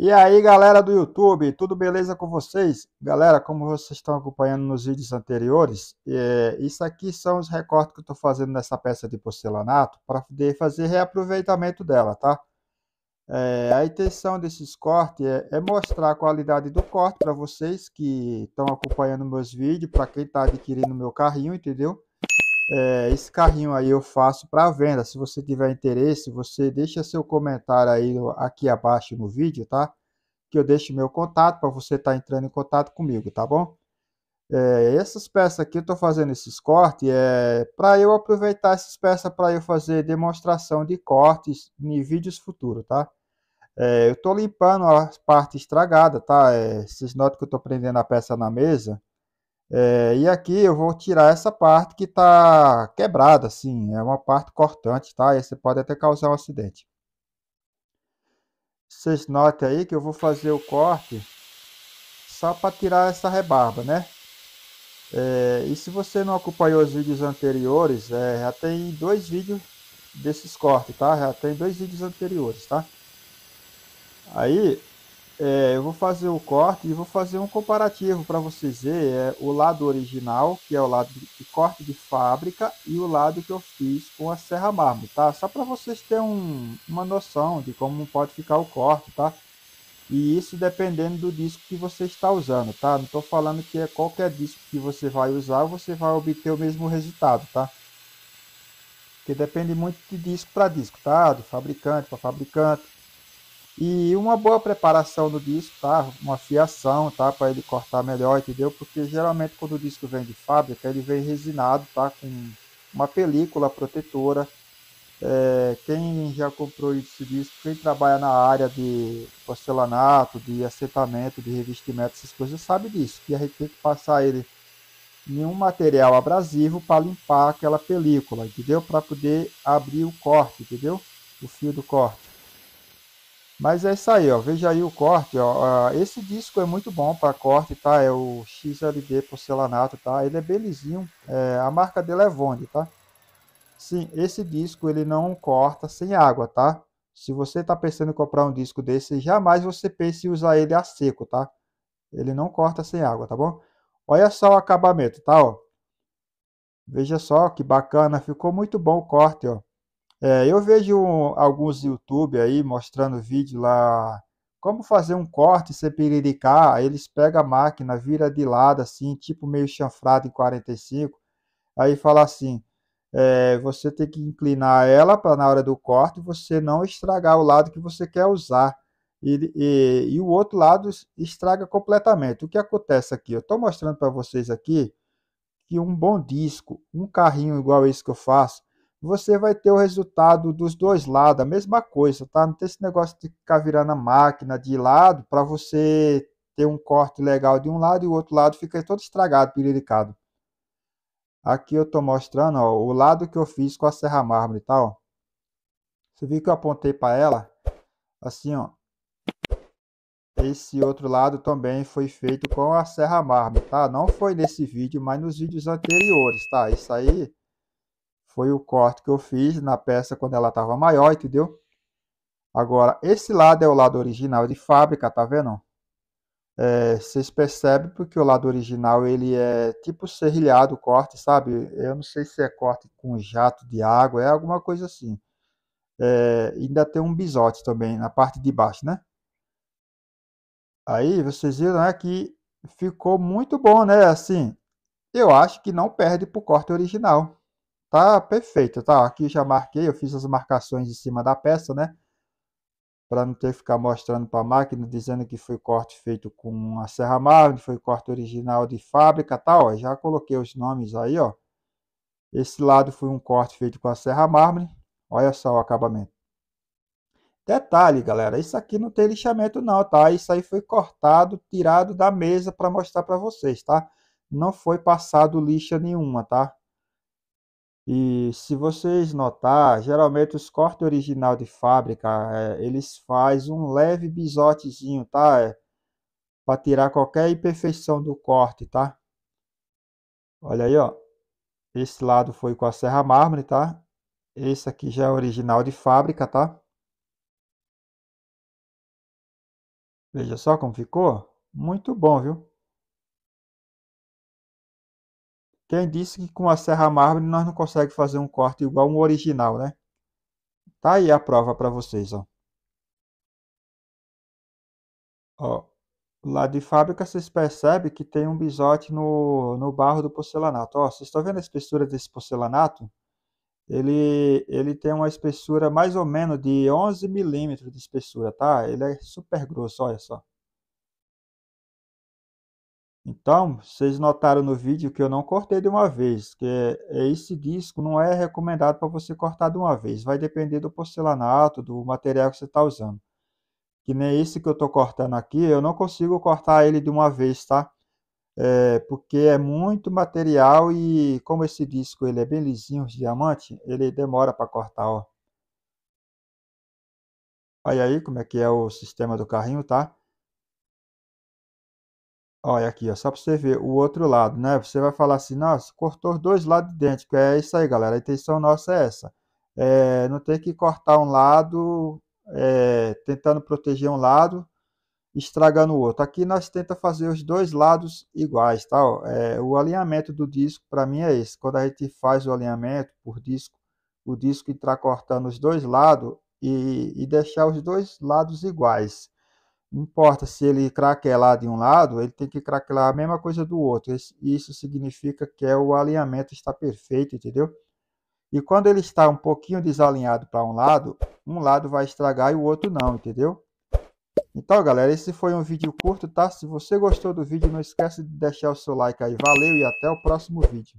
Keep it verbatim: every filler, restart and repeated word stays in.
E aí galera do YouTube, tudo beleza com vocês? Galera, como vocês estão acompanhando nos vídeos anteriores, é, isso aqui são os recortes que eu estou fazendo nessa peça de porcelanato para poder fazer reaproveitamento dela, tá? É, a intenção desses cortes é, é mostrar a qualidade do corte para vocês que estão acompanhando meus vídeos, para quem está adquirindo meu carrinho, entendeu? É, esse carrinho aí eu faço para venda. Se você tiver interesse, você deixa seu comentário aí aqui abaixo no vídeo, tá? Que eu deixo meu contato para você estar tá entrando em contato comigo, tá bom? É, essas peças aqui eu tô fazendo esses cortes é para eu aproveitar essas peças para eu fazer demonstração de cortes em vídeos futuros, tá? É, eu tô limpando a parte estragada, tá? É, vocês notam que eu tô prendendo a peça na mesa. É, e aqui eu vou tirar essa parte que está quebrada, assim, é uma parte cortante, tá? E você pode até causar um acidente. Vocês notem aí que eu vou fazer o corte só para tirar essa rebarba, né? É, e se você não acompanhou os vídeos anteriores, é, já tem dois vídeos desses cortes, tá? Já tem dois vídeos anteriores, tá? Aí... É, eu vou fazer o corte e vou fazer um comparativo para vocês verem é, o lado original, que é o lado de corte de fábrica, e o lado que eu fiz com a serra mármore, tá? Só para vocês terem um, uma noção de como pode ficar o corte, tá? E isso dependendo do disco que você está usando, tá? Não estou falando que é qualquer disco que você vai usar, você vai obter o mesmo resultado, tá? Porque depende muito de disco para disco, tá? De fabricante para fabricante. E uma boa preparação do disco, tá? Uma fiação, tá? Para ele cortar melhor, entendeu? Porque geralmente quando o disco vem de fábrica, ele vem resinado, tá? Com uma película protetora. É, quem já comprou esse disco, quem trabalha na área de porcelanato, de assentamento, de revestimento, essas coisas, sabe disso. E a gente tem que passar ele em um material abrasivo para limpar aquela película, entendeu? Para poder abrir o corte, entendeu? O fio do corte. Mas é isso aí, ó. Veja aí o corte, ó. Esse disco é muito bom para corte, tá? É o X L D porcelanato, tá? Ele é bem lisinho, é, a marca dele é Vonde, tá? Sim, esse disco ele não corta sem água, tá? Se você tá pensando em comprar um disco desse, jamais você pense em usar ele a seco, tá? Ele não corta sem água, tá bom? Olha só o acabamento, tá? Ó. Veja só que bacana, ficou muito bom o corte, ó. É, eu vejo alguns YouTube aí mostrando vídeo lá como fazer um corte sem piriricar. Eles pegam a máquina, vira de lado assim, tipo meio chanfrado em quarenta e cinco. Aí fala assim, é, você tem que inclinar ela para na hora do corte você não estragar o lado que você quer usar. E, e, e o outro lado estraga completamente. O que acontece aqui? Eu estou mostrando para vocês aqui que um bom disco, um carrinho igual esse que eu faço, você vai ter o resultado dos dois lados, a mesma coisa, tá? Não tem esse negócio de ficar virando a máquina de lado para você ter um corte legal de um lado e o outro lado fica todo estragado, piriricado. Aqui eu tô mostrando, ó, o lado que eu fiz com a serra mármore, tá? Ó. Você viu que eu apontei para ela? Assim, ó. Esse outro lado também foi feito com a serra mármore, tá? Não foi nesse vídeo, mas nos vídeos anteriores, tá? Isso aí... Foi o corte que eu fiz na peça quando ela estava maior, entendeu? Agora, esse lado é o lado original de fábrica, tá vendo? É, vocês percebem porque o lado original, ele é tipo serrilhado o corte, sabe? Eu não sei se é corte com jato de água, é alguma coisa assim. É, ainda tem um bisote também na parte de baixo, né? Aí, vocês viram, né, que ficou muito bom, né? Assim, eu acho que não perde pro corte original. Tá perfeito, tá? Aqui já marquei, eu fiz as marcações em cima da peça, né? Para não ter que ficar mostrando para a máquina, dizendo que foi corte feito com a serra mármore, foi corte original de fábrica, tá? Ó, já coloquei os nomes aí, ó. Esse lado foi um corte feito com a serra mármore. Olha só o acabamento. Detalhe, galera, isso aqui não tem lixamento não, tá? Isso aí foi cortado, tirado da mesa para mostrar para vocês, tá? Não foi passado lixa nenhuma, tá? E se vocês notar, geralmente os cortes original de fábrica, é, eles fazem um leve bisotezinho, tá? É, para tirar qualquer imperfeição do corte, tá? Olha aí, ó. Esse lado foi com a serra mármore, tá? Esse aqui já é original de fábrica, tá? Veja só como ficou. Muito bom, viu? Quem disse que com a serra mármore nós não conseguimos fazer um corte igual um original, né? Tá aí a prova para vocês, ó. Ó, lá de fábrica vocês percebem que tem um bisote no, no barro do porcelanato. Ó, vocês estão vendo a espessura desse porcelanato? Ele, ele tem uma espessura mais ou menos de onze milímetros de espessura, tá? Ele é super grosso, olha só. Então, vocês notaram no vídeo que eu não cortei de uma vez, que esse disco não é recomendado para você cortar de uma vez. Vai depender do porcelanato, do material que você está usando. Que nem esse que eu estou cortando aqui, eu não consigo cortar ele de uma vez, tá? É, porque é muito material e como esse disco ele é bem lisinho, de diamante, ele demora para cortar, ó. Olha aí como é que é o sistema do carrinho, tá? Olha aqui, ó, só para você ver o outro lado, né? Você vai falar assim, nossa, cortou os dois lados idênticos. É isso aí, galera, a intenção nossa é essa. É, não tem que cortar um lado... É, tentando proteger um lado, estragando o outro. Aqui nós tenta fazer os dois lados iguais, tá? É, o alinhamento do disco para mim é esse. Quando a gente faz o alinhamento por disco, o disco está cortando os dois lados e, e deixar os dois lados iguais. Não importa se ele craquelar de um lado, ele tem que craquelar a mesma coisa do outro. Isso significa que é, o alinhamento está perfeito, entendeu? E quando ele está um pouquinho desalinhado para um lado, um lado vai estragar e o outro não, entendeu? Então, galera, esse foi um vídeo curto, tá? Se você gostou do vídeo, não esquece de deixar o seu like aí. Valeu e até o próximo vídeo.